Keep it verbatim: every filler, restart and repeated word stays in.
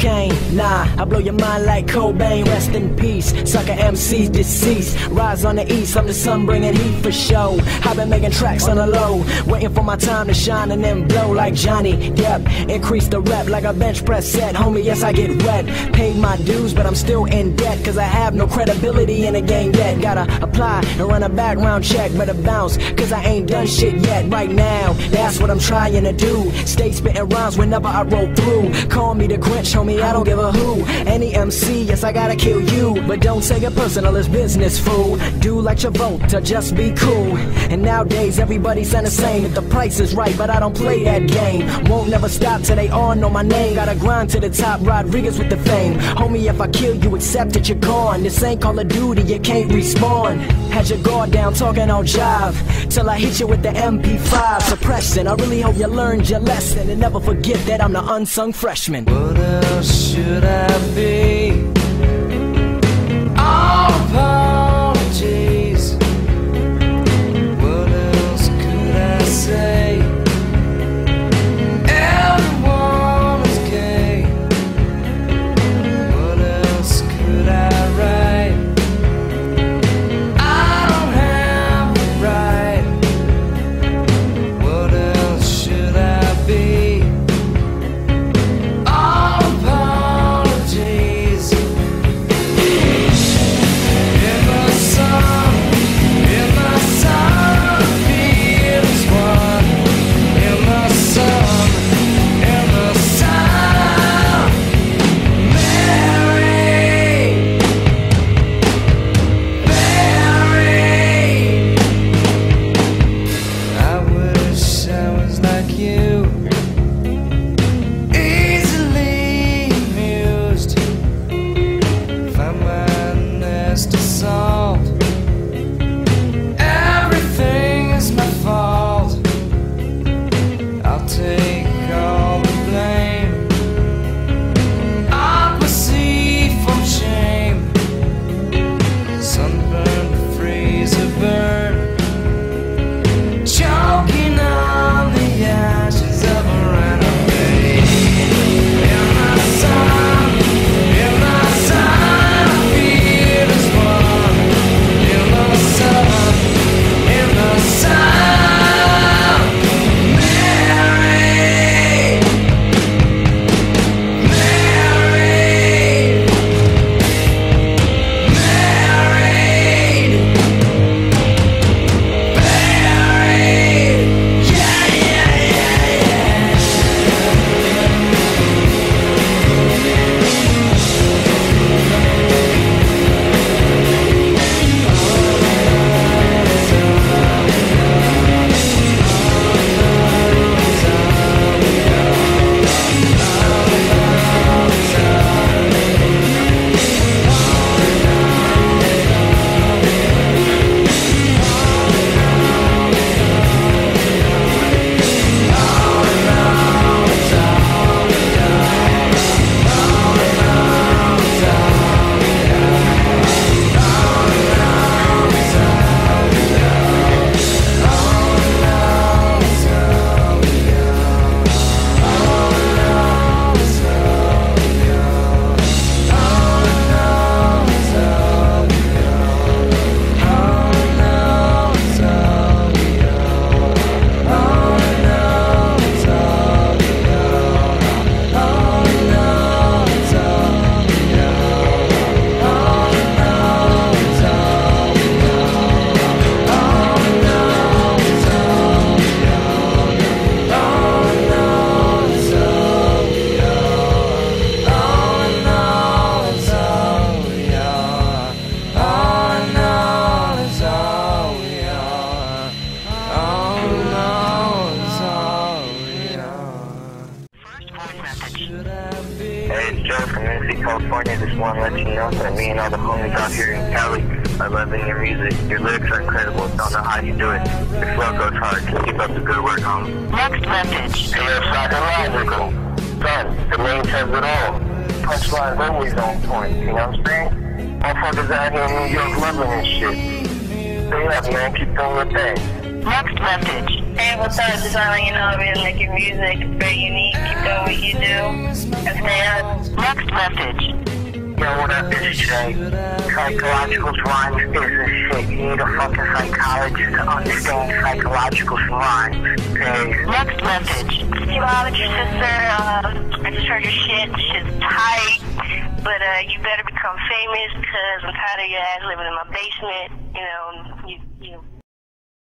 cocaine. Nah, I blow your mind like Cobain. Rest in peace, sucker M C's deceased. Rise on the east, I'm the sun bringing heat for show. I've been making tracks on the low, waiting for my time to shine and then blow like Johnny Depp. Increase the rep like a bench press set. Homie, yes, I get wet. Paid my dues, but I'm still in debt, cause I have no credibility in the game yet. Gotta apply and run a background check, better bounce, cause I ain't done shit yet. Right now, that's what I'm trying to do. Stay spitting rhymes whenever I roll through. Call me the Grinch, homie, I don't give a who. Any M C, yes, I gotta kill you. But don't take it personal, it's business, fool. Do like Travolta, just be cool. And nowadays, everybody's sound the same. If the price is right, but I don't play that game. Won't never stop till they all know my name. Gotta grind to the top, Rodriguez with the fame. Homie, if I kill you, accept that you're gone. This ain't Call of Duty, you can't respawn. Had your guard down, talking on jive, till I hit you with the M P five suppression. I really hope you learned your lesson, and never forget that I'm the unsung freshman. What else should I be? All apologies. What else could I say? Everyone is gay. What else could I write? I don't have a right. What else should I be? All apologies. In the sun, in the sun, feels one. In the sun, in the sun, Mary, Mary. I wish I was like you, easily amused. Find my nest assault. Everything is my fault. I'll take all the blame. Opposite from shame. Sunburned, freezer burn. Choking on the ashes of a runaway. In the sun, in the sun, I feel as one. In the sun, in the sun, Mary, Mary, Mary. Hey, it's Joe from Lindsay, California. Just want to let you know that me and all the homies out here in Cali are loving your music. Your lyrics are incredible. Don't know how you do it. Your flow goes hard. Keep up the good work, homie. Next message. You're psychological. Son, the main says it all. Punchline's always on point. You know what I'm saying? Motherfuckers out here in New York loving this shit. Stay up, man. Keep doing your thing. Next message. Hey, what's up? Just want to let you know I've been making music. It's very unique. Keep doing what you do. That's man. Next message. Yo, what up? This is Jay. Psychological rhymes is the shit. You need a fucking psychologist to understand psychological rhymes. Hey. Next message. You out with your sister. Um, I just heard your shit. Shit's tight. But uh, you better become famous because I'm tired of your ass living in my basement. You know, you, you